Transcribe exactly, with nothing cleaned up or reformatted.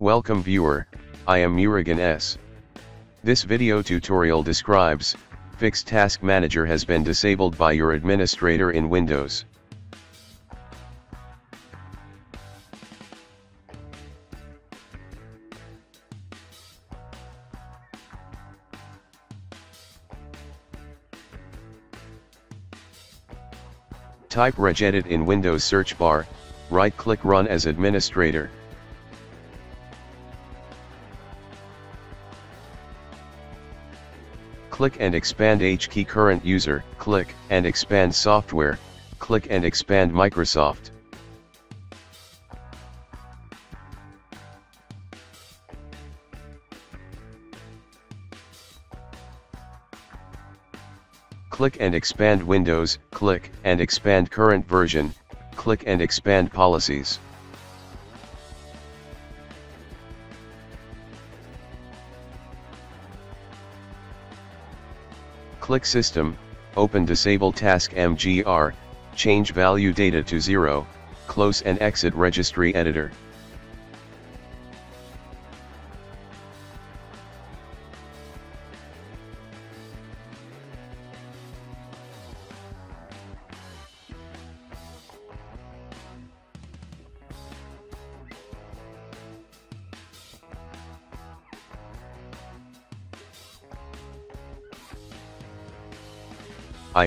Welcome viewer, I am Murugan S. This video tutorial describes, fix Task Manager has been disabled by your administrator in Windows. Type regedit in Windows search bar, right-click Run as administrator. Click and expand H key current user, click and expand software, click and expand Microsoft. Click and expand Windows, click and expand current version, click and expand policies. Click System, open Disable Task M G R, change value data to zero, close and exit Registry Editor. I